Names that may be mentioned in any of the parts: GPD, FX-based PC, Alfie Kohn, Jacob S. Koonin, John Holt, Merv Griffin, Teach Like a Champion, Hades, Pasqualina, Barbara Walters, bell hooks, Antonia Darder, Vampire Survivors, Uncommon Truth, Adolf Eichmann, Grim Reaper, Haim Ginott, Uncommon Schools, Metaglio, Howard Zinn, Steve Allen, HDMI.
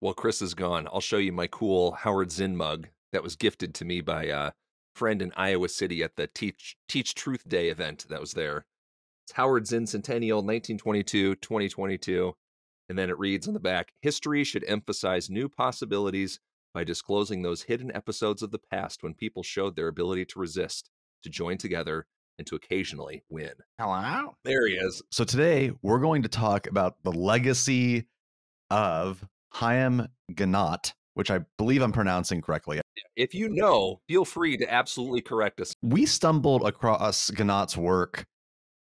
while Chris is gone, I'll show you my cool Howard Zinn mug that was gifted to me by a friend in Iowa City at the Teach Truth Day event that was there. It's Howard Zinn Centennial, 1922-2022. And then it reads on the back, history should emphasize new possibilities by disclosing those hidden episodes of the past when people showed their ability to resist, to join together, and to occasionally win. Hello? There he is. So today, we're going to talk about the legacy of Haim Ginott, which I believe I'm pronouncing correctly. If you know, feel free to absolutely correct us. We stumbled across Ginott's work,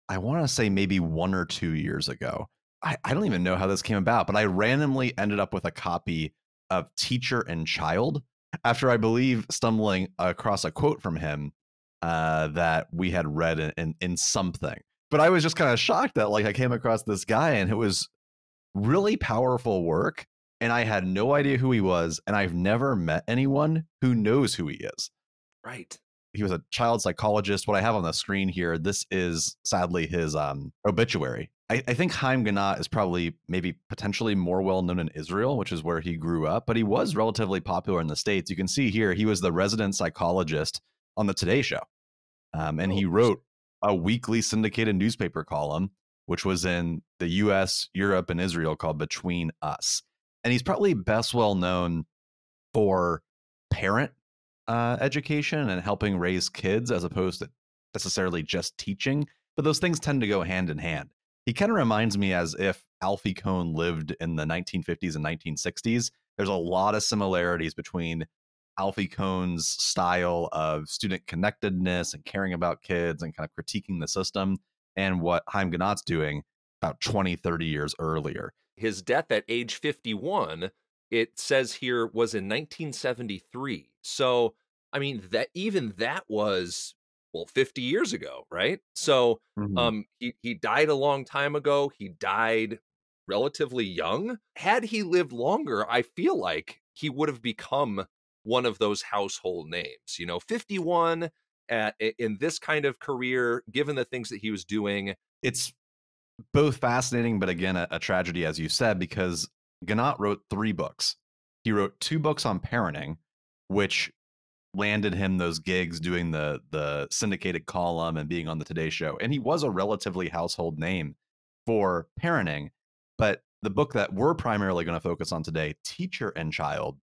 I want to say maybe 1 or 2 years ago. I don't even know how this came about, but I randomly ended up with a copy of Teacher and Child after, I believe, stumbling across a quote from him that we had read in something. But I was just kind of shocked that, like, I came across this guy and it was really powerful work. And I had no idea who he was, and I've never met anyone who knows who he is. Right. He was a child psychologist. What I have on the screen here, this is sadly his obituary. I think Haim Ginott is probably maybe potentially more well-known in Israel, which is where he grew up, but he was relatively popular in the States. You can see here, he was the resident psychologist on the Today Show. And he wrote a weekly syndicated newspaper column, which was in the U.S., Europe, and Israel called Between Us. And he's probably best well known for parent education and helping raise kids as opposed to necessarily just teaching. But those things tend to go hand in hand. He kind of reminds me as if Alfie Kohn lived in the 1950s and 1960s. There's a lot of similarities between Alfie Kohn's style of student connectedness and caring about kids and kind of critiquing the system and what Haim Ginott's doing about 20, 30 years earlier. His death at age 51, it says here, was in 1973. So, I mean, that even that was, well, 50 years ago, right? So he died a long time ago. He died relatively young. Had he lived longer, I feel like he would have become one of those household names. You know, 51 in this kind of career, given the things that he was doing. It's both fascinating, but again, a tragedy, as you said, because Ginott wrote 3 books. He wrote 2 books on parenting, which landed him those gigs doing the syndicated column and being on the Today Show. And he was a relatively household name for parenting. But the book that we're primarily going to focus on today, Teacher and Child,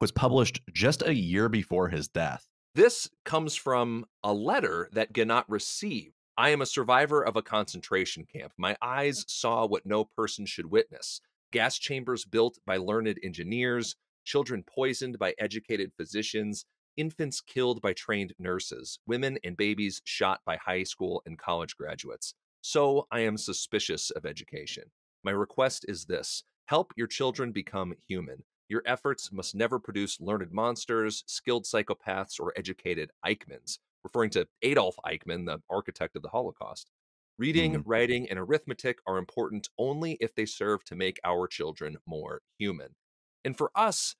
was published just a year before his death. This comes from a letter that Ginott received. I am a survivor of a concentration camp. My eyes saw what no person should witness. Gas chambers built by learned engineers, children poisoned by educated physicians, infants killed by trained nurses, women and babies shot by high school and college graduates. So I am suspicious of education. My request is this: help your children become human. Your efforts must never produce learned monsters, skilled psychopaths, or educated Eichmanns. Referring to Adolf Eichmann, the architect of the Holocaust. Reading, writing, and arithmetic are important only if they serve to make our children more human. And for us,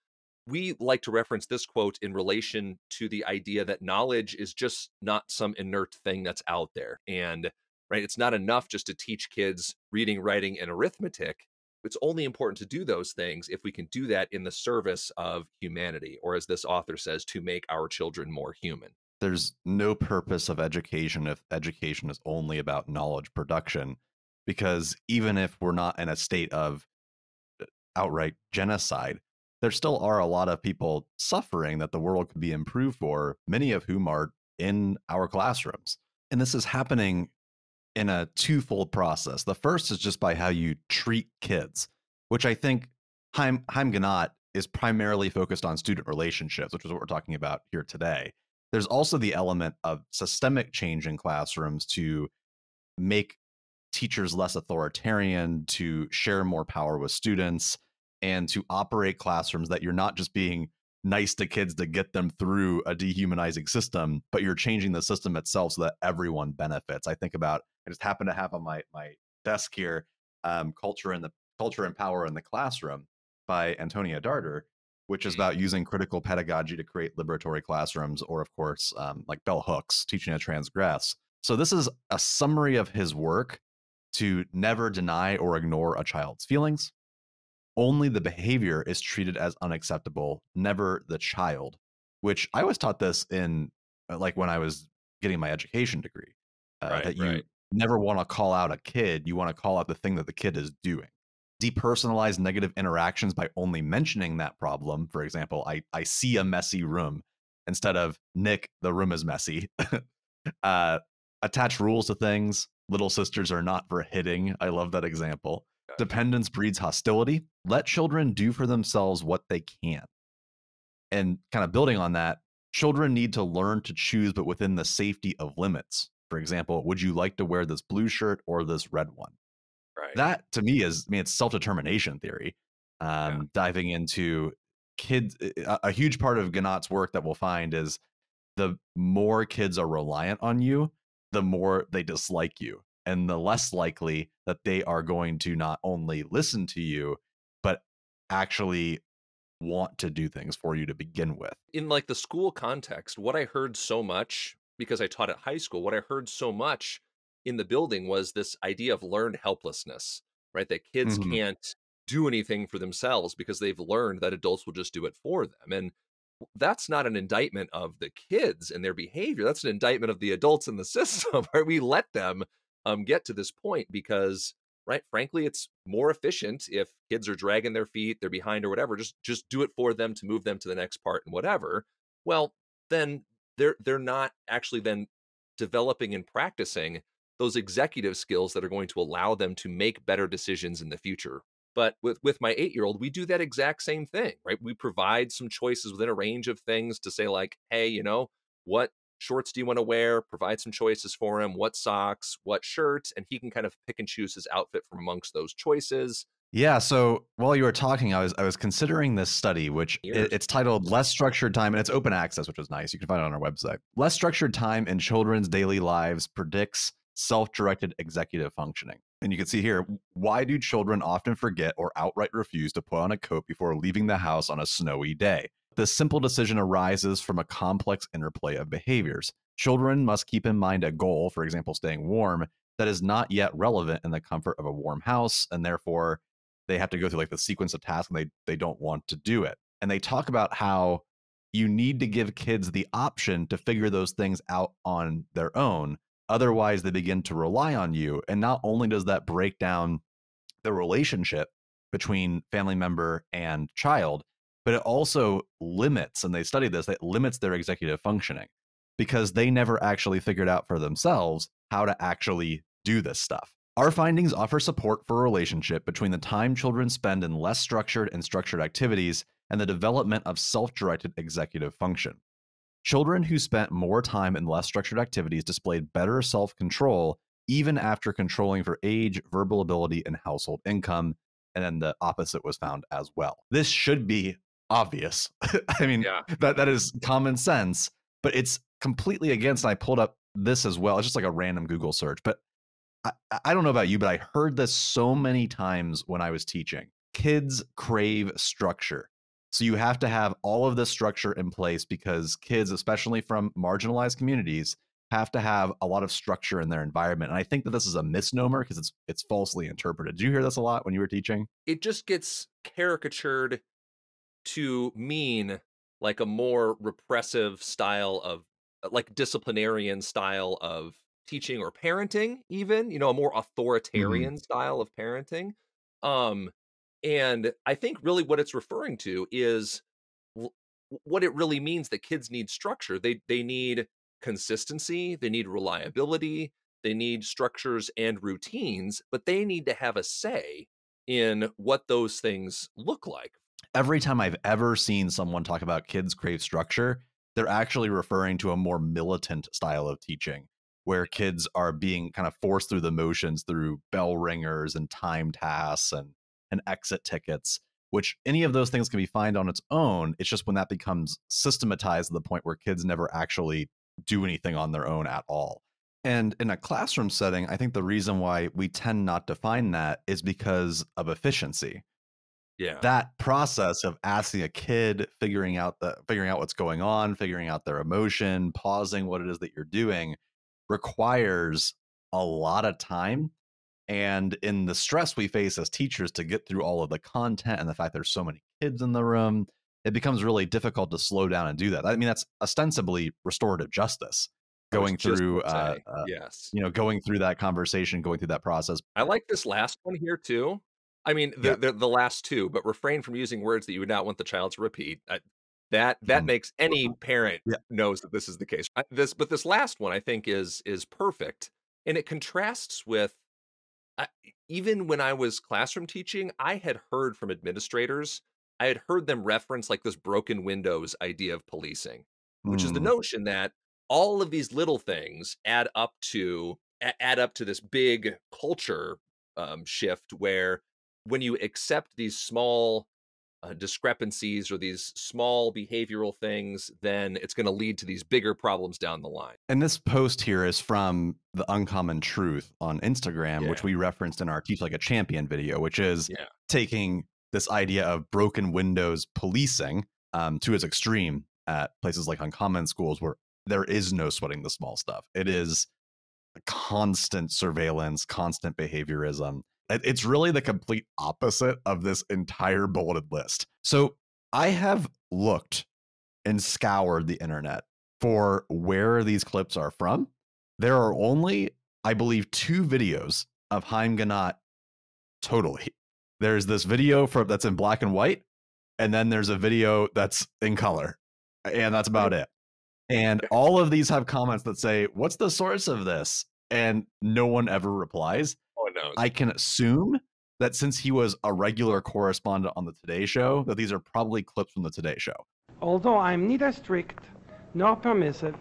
we like to reference this quote in relation to the idea that knowledge is just not some inert thing that's out there. And right, it's not enough just to teach kids reading, writing, and arithmetic. It's only important to do those things if we can do that in the service of humanity, or as this author says, to make our children more human. There's no purpose of education if education is only about knowledge production, because even if we're not in a state of outright genocide, there still are a lot of people suffering that the world could be improved for, many of whom are in our classrooms. And this is happening in a twofold process. The first is just by how you treat kids, which I think Haim Ginott is primarily focused on student relationships, which is what we're talking about here today. There's also the element of systemic change in classrooms to make teachers less authoritarian, to share more power with students, and to operate classrooms that you're not just being nice to kids to get them through a dehumanizing system, but you're changing the system itself so that everyone benefits. I think about, I just happen to have on my desk here, Culture and Power in the Classroom by Antonia Darder, which is about using critical pedagogy to create liberatory classrooms, or of course, like bell hooks, teaching to transgress. So this is a summary of his work to never deny or ignore a child's feelings, only the behavior is treated as unacceptable, never the child, which I was taught this in like when I was getting my education degree, that you never want to call out a kid. You want to call out the thing that the kid is doing. Depersonalize negative interactions by only mentioning that problem. For example, I see a messy room instead of Nick, the room is messy. Attach rules to things. Little sisters are not for hitting. I love that example. Dependence breeds hostility. Let children do for themselves what they can. And kind of building on that, children need to learn to choose, but within the safety of limits. For example, would you like to wear this blue shirt or this red one? Right. That to me is, I mean, it's self-determination theory. Diving into kids, a huge part of Ginott's work that we'll find is the more kids are reliant on you, the more they dislike you, and the less likely that they are going to not only listen to you, but actually want to do things for you to begin with. In like the school context, what I heard so much, because I taught at high school, what I heard so much in the building was this idea of learned helplessness, right? That kids can't do anything for themselves because they've learned that adults will just do it for them. And that's not an indictment of the kids and their behavior. That's an indictment of the adults in the system, right? We let them get to this point because, right, frankly, it's more efficient if kids are dragging their feet, they're behind or whatever, just do it for them to move them to the next part and whatever. Well, then they're not actually then developing and practicing those executive skills that are going to allow them to make better decisions in the future. But with my 8-year-old, we do that exact same thing, right? We provide some choices within a range of things to say like, hey, you know, what shorts do you want to wear? Provide some choices for him. What socks, what shirts? And he can kind of pick and choose his outfit from amongst those choices. Yeah. So while you were talking, I was considering this study, which it's titled Less Structured Time, and it's open access, which is nice. You can find it on our website. Less Structured Time in Children's Daily Lives Predicts Self-Directed Executive Functioning. And you can see here, why do children often forget or outright refuse to put on a coat before leaving the house on a snowy day? This simple decision arises from a complex interplay of behaviors. Children must keep in mind a goal, for example, staying warm, that is not yet relevant in the comfort of a warm house, and therefore they have to go through like the sequence of tasks, and they don't want to do it. And they talk about how you need to give kids the option to figure those things out on their own. Otherwise, they begin to rely on you. And not only does that break down the relationship between family member and child, but it also limits, and they study this, that limits their executive functioning because they never actually figured out for themselves how to actually do this stuff. Our findings offer support for a relationship between the time children spend in less structured and structured activities and the development of self-directed executive function. Children who spent more time in less structured activities displayed better self-control, even after controlling for age, verbal ability, and household income. And then the opposite was found as well. This should be obvious. I mean, that is common sense, but it's completely against, and I pulled up this as well. It's just like a random Google search, but I don't know about you, but I heard this so many times when I was teaching. Kids crave structure. So you have to have all of this structure in place because kids, especially from marginalized communities, have to have a lot of structure in their environment. And I think that this is a misnomer because it's falsely interpreted. Did you hear this a lot when you were teaching? It just gets caricatured to mean like a more repressive style of, like disciplinarian style of teaching or parenting even, you know, a more authoritarian style of parenting. And I think really what it's referring to is what it really means that kids need structure. They need consistency, they need reliability, they need structures and routines, but they need to have a say in what those things look like. Every time I've ever seen someone talk about kids crave structure, they're actually referring to a more militant style of teaching where kids are being kind of forced through the motions through bell ringers and time tasks and exit tickets, which any of those things can be fine on its own. It's just when that becomes systematized to the point where kids never actually do anything on their own at all. And in a classroom setting, I think the reason why we tend not to find that is because of efficiency. Yeah. That process of asking a kid, figuring out what's going on, figuring out their emotion, pausing what it is that you're doing requires a lot of time. And in the stress we face as teachers to get through all of the content and the fact there's so many kids in the room, it becomes really difficult to slow down and do that. I mean, that's ostensibly restorative justice, going through, yes, you know, going through that conversation, going through that process. I like this last one here too. I mean, the last two, but refrain from using words that you would not want the child to repeat. That makes any parent knows that this is the case. But this last one I think is perfect, and it contrasts with. Even when I was classroom teaching, I had heard from administrators, I had heard them reference like this broken windows idea of policing, which is the notion that all of these little things add up to this big culture shift, where when you accept these small discrepancies or these small behavioral things, then it's going to lead to these bigger problems down the line. And this post here is from the Uncommon Truth on Instagram, which we referenced in our Teach Like a Champion video, which is taking this idea of broken windows policing to its extreme at places like Uncommon Schools, where there is no sweating the small stuff. It is constant surveillance, constant behaviorism. It's really the complete opposite of this entire bulleted list. So I have looked and scoured the internet for where these clips are from. There are only, I believe, 2 videos of Haim Ginott totally. There's this video that's in black and white, and then there's a video that's in color, and that's about it. And all of these have comments that say, "What's the source of this?" And no one ever replies. I can assume that since he was a regular correspondent on the Today Show, that these are probably clips from the Today Show. Although I'm neither strict nor permissive,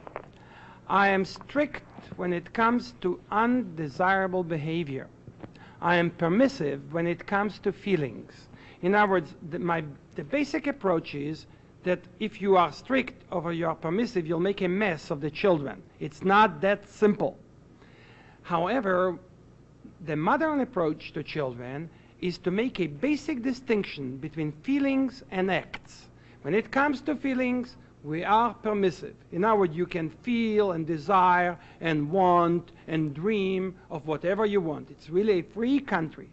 I am strict when it comes to undesirable behavior. I am permissive when it comes to feelings. In other words, the basic approach is that if you are strict or you are permissive, you'll make a mess of the children. It's not that simple. However, the modern approach to children is to make a basic distinction between feelings and acts. When it comes to feelings, we are permissive. In other words, you can feel and desire and want and dream of whatever you want. It's really a free country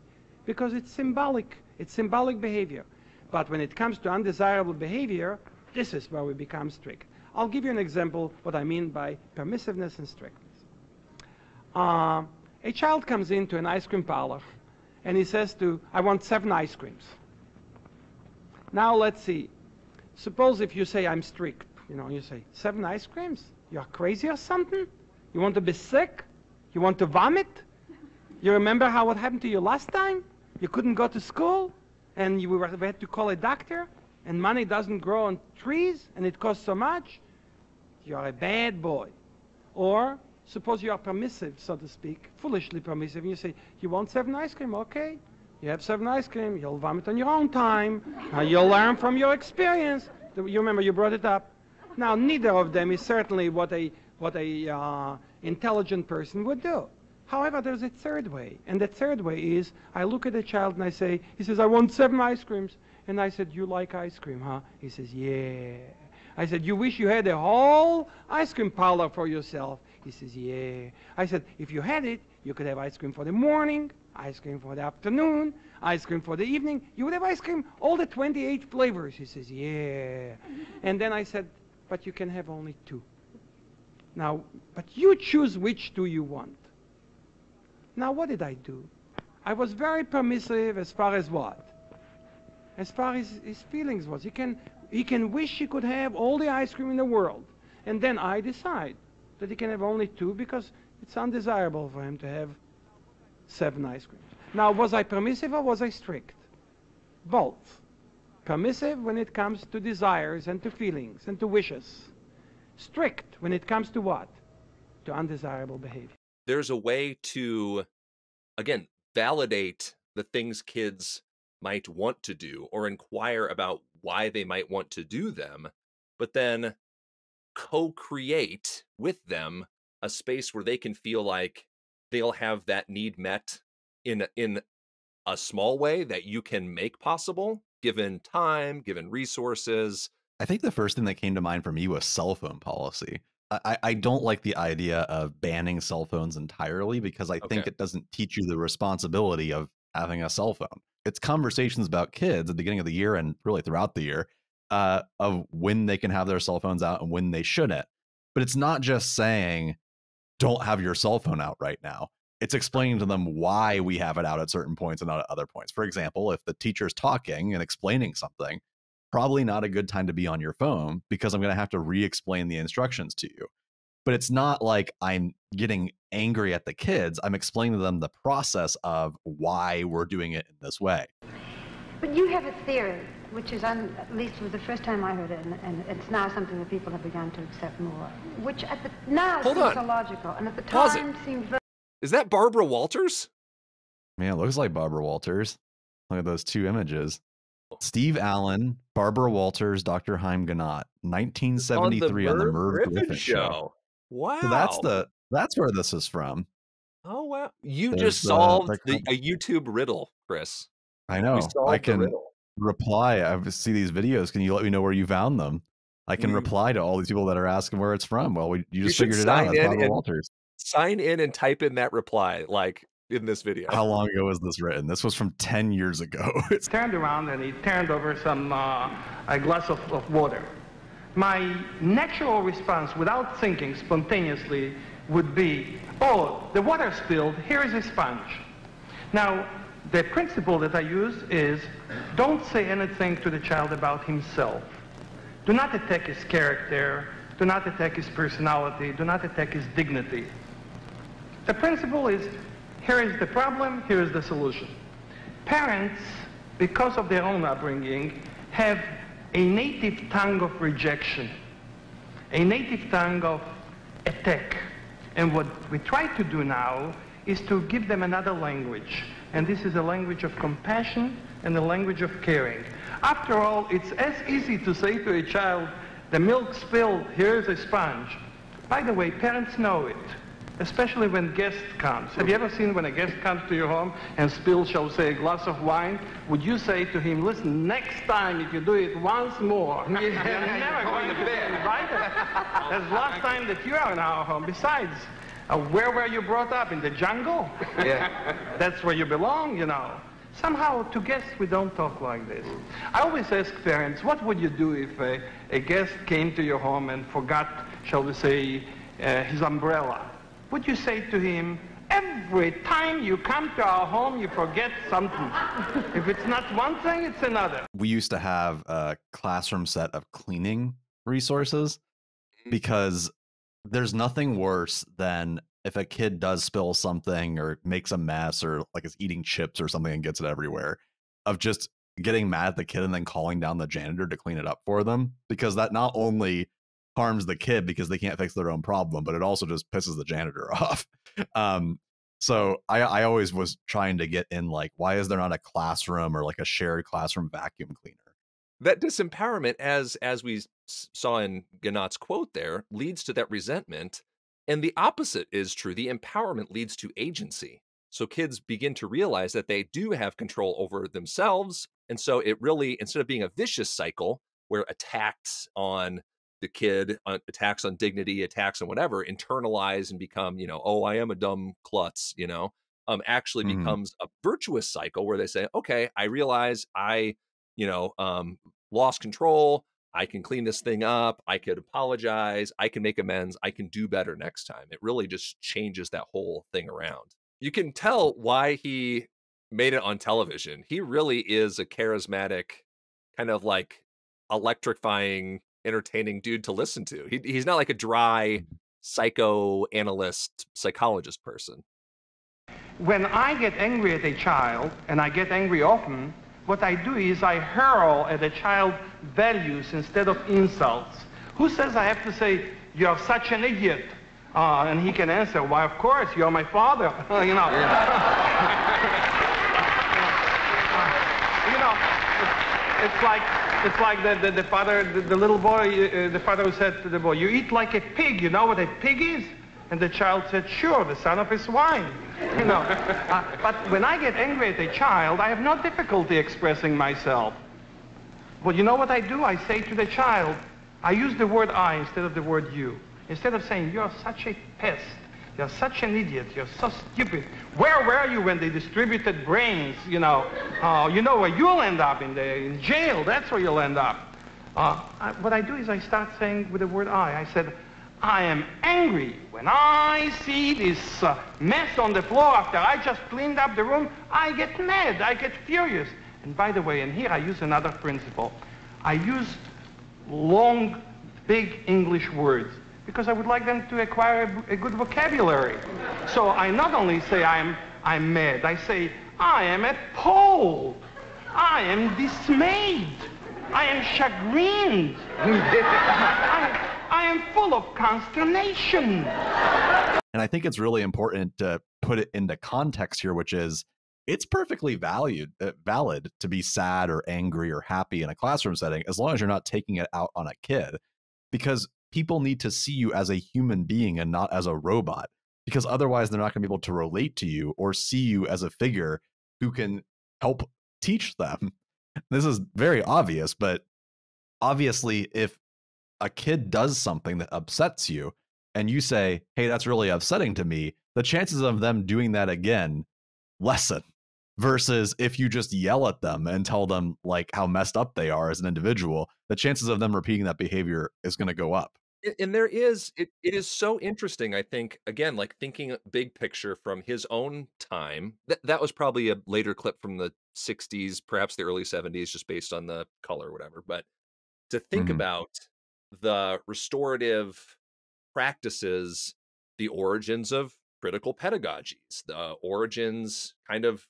because it's symbolic. It's symbolic behavior. But when it comes to undesirable behavior, this is where we become strict. I'll give you an example what I mean by permissiveness and strictness. A child comes into an ice cream parlor and he says I want 7 ice creams. Now let's see. Suppose if you say I'm strict, you say 7 ice creams? You're crazy or something? You want to be sick? You want to vomit? You remember what happened to you last time? You couldn't go to school and we had to call a doctor, and money doesn't grow on trees and it costs so much. You're a bad boy. Or suppose you are permissive, so to speak, foolishly permissive, and you say, you want 7 ice cream, okay. You have 7 ice cream, you'll vomit on your own time, and you'll learn from your experience. You remember you brought it up. Now, neither of them is certainly what a intelligent person would do. However, there's a third way, and the third way is, I look at the child and I say, he says, I want 7 ice creams. And I said, you like ice cream, huh? He says, yeah. I said, you wish you had a whole ice cream parlor for yourself. He says, yeah. I said, if you had it, you could have ice cream for the morning, ice cream for the afternoon, ice cream for the evening. You would have ice cream, all the 28 flavors. He says, yeah. And then I said, but you can have only 2. Now, but you choose which 2 you want. Now, what did I do? I was very permissive as far as what? As far as his feelings was. He can wish he could have all the ice cream in the world. And then I decide that he can have only 2 because it's undesirable for him to have 7 ice creams. Now, was I permissive or was I strict? Both. Permissive when it comes to desires and to feelings and to wishes. Strict when it comes to what? To undesirable behavior. There's a way to, again, validate the things kids might want to do or inquire about why they might want to do them, but then co-create with them a space where they can feel like they'll have that need met in a small way that you can make possible, given time, given resources. I think the first thing that came to mind for me was cell phone policy. I don't like the idea of banning cell phones entirely, because I think it doesn't teach you the responsibility of having a cell phone. It's conversations about kids at the beginning of the year and really throughout the year of when they can have their cell phones out and when they shouldn't. But it's not just saying, don't have your cell phone out right now. It's explaining to them why we have it out at certain points and not at other points. For example, if the teacher's talking and explaining something, probably not a good time to be on your phone, because I'm going to have to re-explain the instructions to you. But it's not like I'm getting angry at the kids. I'm explaining to them the process of why we're doing it in this way. But you have a theory, which is, at least it was the first time I heard it, and it's now something that people have begun to accept more, which at the now seems illogical, and at the time seemed very... Is that Barbara Walters? Man, it looks like Barbara Walters. Look at those two images. Steve Allen, Barbara Walters, Dr. Haim Ginott, 1973 on the Merv Griffin show. Wow. So that's where this is from. Oh, wow. You just solved a YouTube riddle, Chris. I know. I can reply. I see these videos. Can you let me know where you found them? I can reply to all these people that are asking where it's from. Well, you just figured it out. That's Barbara Walters. Sign in and type in that reply, like in this video. How long ago was this written? This was from 10 years ago. It's turned around and he turned over some a glass of water. My natural response, without thinking, spontaneously, would be, oh, the water spilled, here is a sponge. Now, the principle that I use is, don't say anything to the child about himself. Do not attack his character. Do not attack his personality. Do not attack his dignity. The principle is, here is the problem, here is the solution. Parents, because of their own upbringing, have a native tongue of rejection, a native tongue of attack. And what we try to do now is to give them another language. And this is a language of compassion and a language of caring. After all, it's as easy to say to a child, the milk spilled, here's a sponge. By the way, parents know it, especially when guest comes. Have you ever seen when a guest comes to your home and spills, shall say, a glass of wine? Would you say to him, listen, next time if you do it once more, you're never going to be invited. That's the last time that you are in our home. Besides, where were you brought up? In the jungle? Yeah. That's where you belong, you know. Somehow, to guests, we don't talk like this. I always ask parents, what would you do if a guest came to your home and forgot, shall we say, his umbrella? Would you say to him, every time you come to our home, you forget something? If it's not one thing, it's another. We used to have a classroom set of cleaning resources, because there's nothing worse than if a kid does spill something or makes a mess or like is eating chips or something and gets it everywhere, of just getting mad at the kid and then calling down the janitor to clean it up for them, because that not only harms the kid because they can't fix their own problem, but it also just pisses the janitor off. So I always was trying to get in, like, why is there not a classroom or like a shared classroom vacuum cleaner? That disempowerment, as we saw in Ginott's quote there, leads to that resentment. And the opposite is true. The empowerment leads to agency. So kids begin to realize that they do have control over themselves. And so it really, instead of being a vicious cycle where attacks on the kid, attacks on dignity, attacks on whatever, internalize and become, you know, oh, I am a dumb klutz, you know, actually becomes a virtuous cycle where they say, okay, I realize I, you know, lost control. I can clean this thing up. I could apologize. I can make amends. I can do better next time. It really just changes that whole thing around. You can tell why he made it on television. He really is a charismatic, kind of like electrifying, entertaining dude to listen to. He's not like a dry psychoanalyst, psychologist person. When I get angry at a child, and I get angry often, what I do is I hurl at a child values instead of insults. Who says I have to say, you're such an idiot? And he can answer, why, of course, you're my father. You know. You know, it's like the father, the little boy, the father who said to the boy, you eat like a pig, you know what a pig is? And the child said, sure, the son of a swine. You know. But when I get angry at a child, I have no difficulty expressing myself. Well, you know what I do? I say to the child, I use the word I instead of the word you. Instead of saying, you're such a pest, you're such an idiot, you're so stupid, where were you when they distributed brains, you know? You know where you'll end up, in jail, that's where you'll end up. What I do is I start saying with the word I said, I am angry. When I see this mess on the floor after I just cleaned up the room, I get mad, I get furious. And by the way, and here I use another principle. I use long, big English words because I would like them to acquire a good vocabulary. So I not only say I'm mad, I say I am appalled, I am dismayed, I am chagrined, I am full of consternation. And I think it's really important to put it into context here, which is it's perfectly valid to be sad or angry or happy in a classroom setting, as long as you're not taking it out on a kid, because people need to see you as a human being and not as a robot, because otherwise they're not going to be able to relate to you or see you as a figure who can help teach them. This is very obvious, but obviously if a kid does something that upsets you and you say, hey, that's really upsetting to me, the chances of them doing that again lessen, versus if you just yell at them and tell them like how messed up they are as an individual, the chances of them repeating that behavior is going to go up. And there is, it is so interesting, I think, again, like thinking big picture from his own time. That was probably a later clip from the 60s, perhaps the early 70s, just based on the color or whatever. But to think about the restorative practices, the origins of critical pedagogies, the origins kind of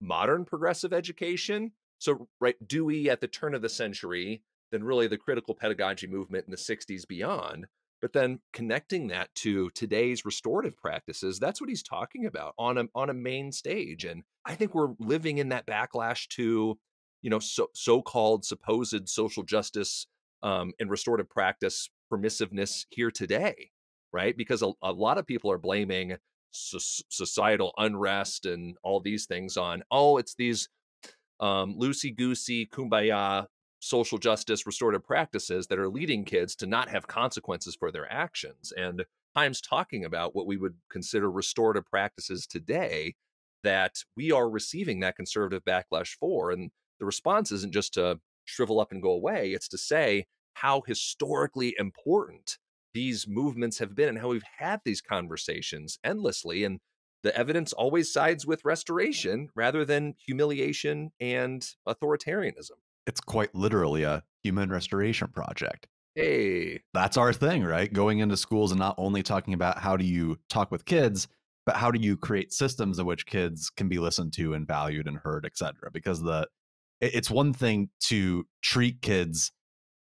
modern progressive education. So, right, Dewey at the turn of the century, then really the critical pedagogy movement in the 60s beyond, but then connecting that to today's restorative practices, that's what he's talking about on a main stage. And I think we're living in that backlash to, you know, so-called supposed social justice and restorative practice permissiveness here today, right? Because a lot of people are blaming societal unrest and all these things on, oh, it's these loosey-goosey, kumbaya, social justice, restorative practices that are leading kids to not have consequences for their actions. And Haim's talking about what we would consider restorative practices today that we are receiving that conservative backlash for. And the response isn't just to shrivel up and go away. It's to say how historically important these movements have been and how we've had these conversations endlessly. And the evidence always sides with restoration rather than humiliation and authoritarianism. It's quite literally a human restoration project. Hey, that's our thing, right? Going into schools and not only talking about how do you talk with kids, but how do you create systems in which kids can be listened to and valued and heard, et cetera. Because it's one thing to treat kids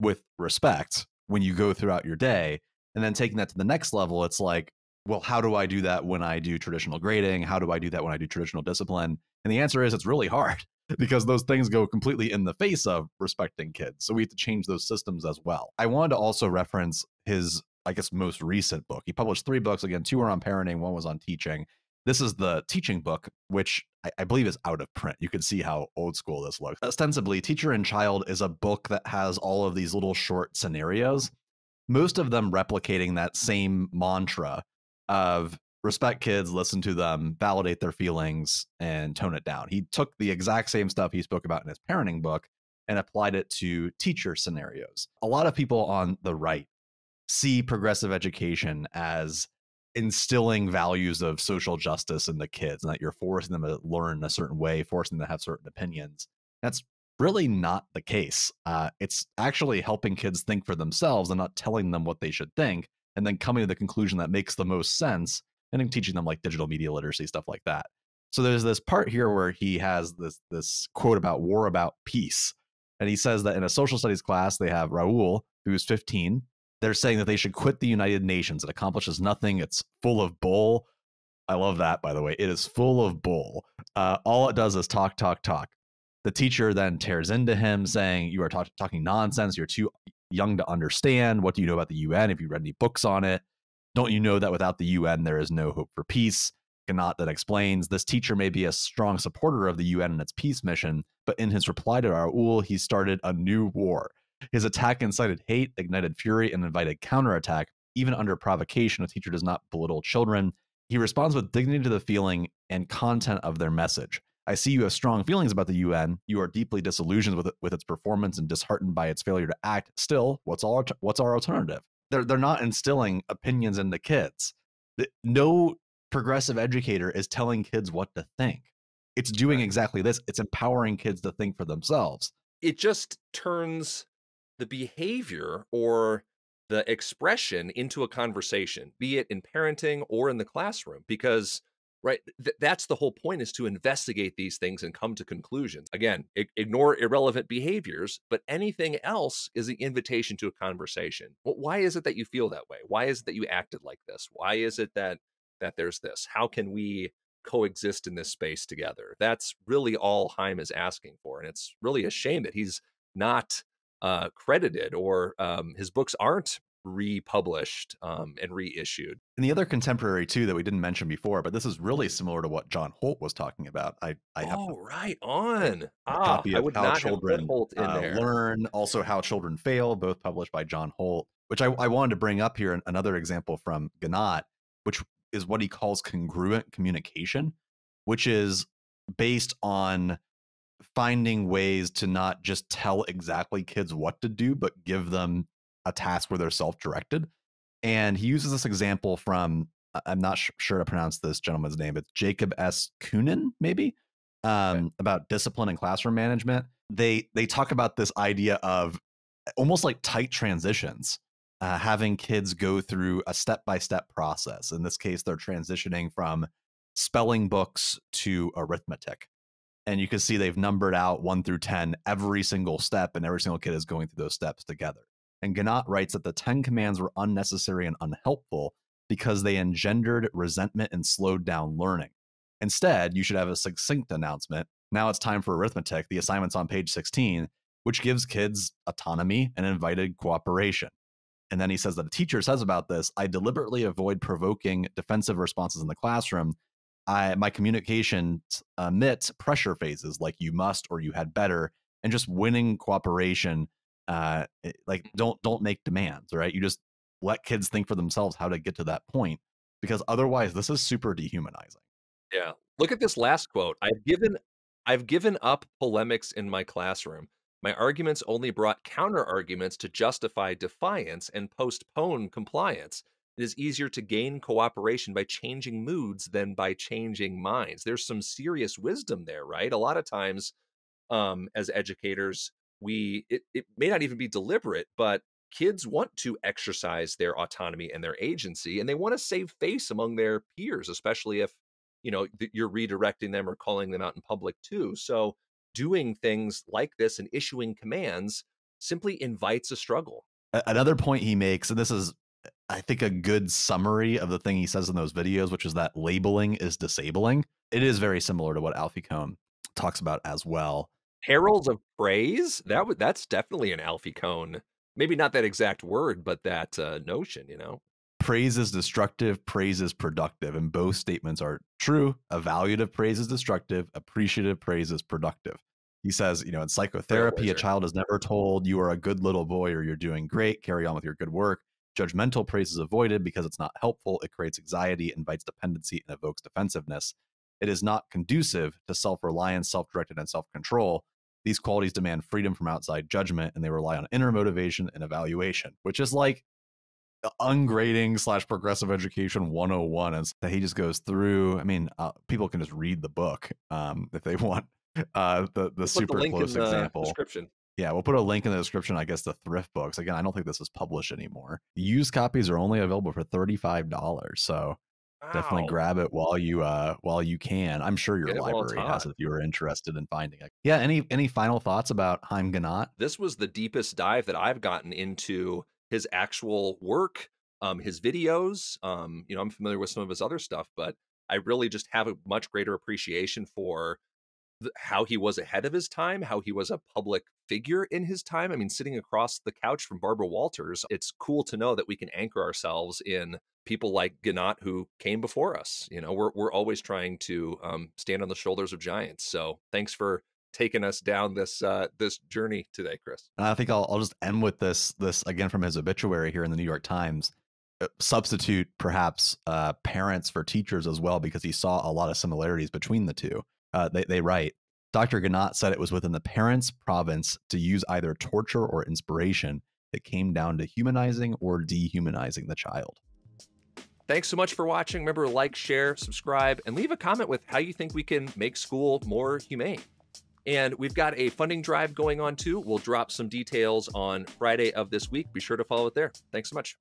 with respect when you go throughout your day. And then taking that to the next level, it's like, well, how do I do that when I do traditional grading? How do I do that when I do traditional discipline? And the answer is it's really hard, because those things go completely in the face of respecting kids. So we have to change those systems as well. I wanted to also reference his, I guess, most recent book. He published 3 books. Again, 2 were on parenting, 1 was on teaching. This is the teaching book, which I believe is out of print. You can see how old school this looks. Ostensibly, Teacher and Child is a book that has all of these little short scenarios, most of them replicating that same mantra of respect kids, listen to them, validate their feelings, and tone it down. He took the exact same stuff he spoke about in his parenting book and applied it to teacher scenarios. A lot of people on the right see progressive education as instilling values of social justice in the kids and that you're forcing them to learn a certain way, forcing them to have certain opinions. That's really not the case. It's actually helping kids think for themselves and not telling them what they should think, and then coming to the conclusion that makes the most sense, and then teaching them like digital media literacy, stuff like that. So there's this part here where he has this quote about war about peace. And he says that in a social studies class, they have Raul, who's 15. They're saying that they should quit the United Nations. It accomplishes nothing. It's full of bull. I love that, by the way. It is full of bull. All it does is talk, talk, talk. The teacher then tears into him saying, you are talking nonsense. You're too young to understand. What do you know about the UN? Have you read any books on it? Don't you know that without the UN, there is no hope for peace? Ginott then explains, this teacher may be a strong supporter of the UN and its peace mission, but in his reply to Raoul, he started a new war. His attack incited hate, ignited fury, and invited counterattack, even under provocation, a teacher does not belittle children. He responds with dignity to the feeling and content of their message. I see you have strong feelings about the UN. You are deeply disillusioned with its performance and disheartened by its failure to act. Still, what's our alternative? They're not instilling opinions into kids. No progressive educator is telling kids what to think. It's doing exactly this. It's empowering kids to think for themselves. It just turns the behavior or the expression into a conversation, be it in parenting or in the classroom, because right, that's the whole point, is to investigate these things and come to conclusions. Again, ignore irrelevant behaviors, but anything else is an invitation to a conversation. Well, why is it that you feel that way? Why is it that you acted like this? Why is it that there's this? How can we coexist in this space together? That's really all Haim is asking for. And it's really a shame that he's not credited, or his books aren't republished and reissued. And the other contemporary too that we didn't mention before, but this is really similar to what John Holt was talking about. I have a copy of How Children Learn, also How Children Fail, both published by John Holt, which I wanted to bring up here. Another example from Ginott, which is what he calls congruent communication, which is based on finding ways to not just tell exactly kids what to do, but give them a task where they're self-directed. And he uses this example from, I'm not sure to pronounce this gentleman's name, it's Jacob S. Koonin, maybe, about discipline and classroom management. They talk about this idea of almost like tight transitions, having kids go through a step-by-step process. In this case, they're transitioning from spelling books to arithmetic. And you can see they've numbered out 1 through 10 every single step, and every single kid is going through those steps together. And Ginott writes that the 10 commands were unnecessary and unhelpful because they engendered resentment and slowed down learning. Instead, you should have a succinct announcement. Now it's time for arithmetic. The assignment's on page 16, which gives kids autonomy and invited cooperation. And then he says that the teacher says about this, I deliberately avoid provoking defensive responses in the classroom. My communication omits pressure phases like you must or you had better, and just winning cooperation. Like don't make demands, right? You just let kids think for themselves how to get to that point, because otherwise this is super dehumanizing. Yeah. Look at this last quote. I've given up polemics in my classroom. My arguments only brought counter arguments to justify defiance and postpone compliance. It is easier to gain cooperation by changing moods than by changing minds. There's some serious wisdom there, right? A lot of times as educators, it may not even be deliberate, but kids want to exercise their autonomy and their agency, and they want to save face among their peers, especially if you're redirecting them or calling them out in public too. So doing things like this and issuing commands simply invites a struggle. Another point he makes, and this is, I think, a good summary of the thing he says in those videos, which is that labeling is disabling. It is very similar to what Alfie Kohn talks about as well. Heralds of praise? That's definitely an Alfie Kohn. Maybe not that exact word, but that notion, Praise is destructive, praise is productive, and both statements are true. Evaluative praise is destructive, appreciative praise is productive. He says, in psychotherapy, a child is never told you are a good little boy or you're doing great, carry on with your good work. Judgmental praise is avoided because it's not helpful. It creates anxiety, invites dependency, and evokes defensiveness. It is not conducive to self-reliance, self-directed, and self-control. These qualities demand freedom from outside judgment, and they rely on inner motivation and evaluation, which is like ungrading / progressive education 101. And so he just goes through. I mean, people can just read the book if they want the super close example. Yeah, we'll put a link in the description, I guess, to Thrift Books. Again, I don't think this is published anymore. Used copies are only available for $35. So definitely grab it while you can. I'm sure your library has it if you were interested in finding it. Yeah, any final thoughts about Haim Ginott? This was the deepest dive that I've gotten into his actual work, his videos. I'm familiar with some of his other stuff, but I really just have a much greater appreciation for how he was ahead of his time, how he was a public figure in his time. I mean, sitting across the couch from Barbara Walters, it's cool to know that we can anchor ourselves in people like Ginott who came before us. We're always trying to stand on the shoulders of giants. So thanks for taking us down this journey today, Chris. And I think I'll just end with this again from his obituary here in the New York Times. substitute perhaps parents for teachers as well, because he saw a lot of similarities between the two. They write, Dr. Ginott said it was within the parents' province to use either torture or inspiration. It came down to humanizing or dehumanizing the child. Thanks so much for watching. Remember to like, share, subscribe, and leave a comment with how you think we can make school more humane. And we've got a funding drive going on too. We'll drop some details on Friday of this week. Be sure to follow it there. Thanks so much.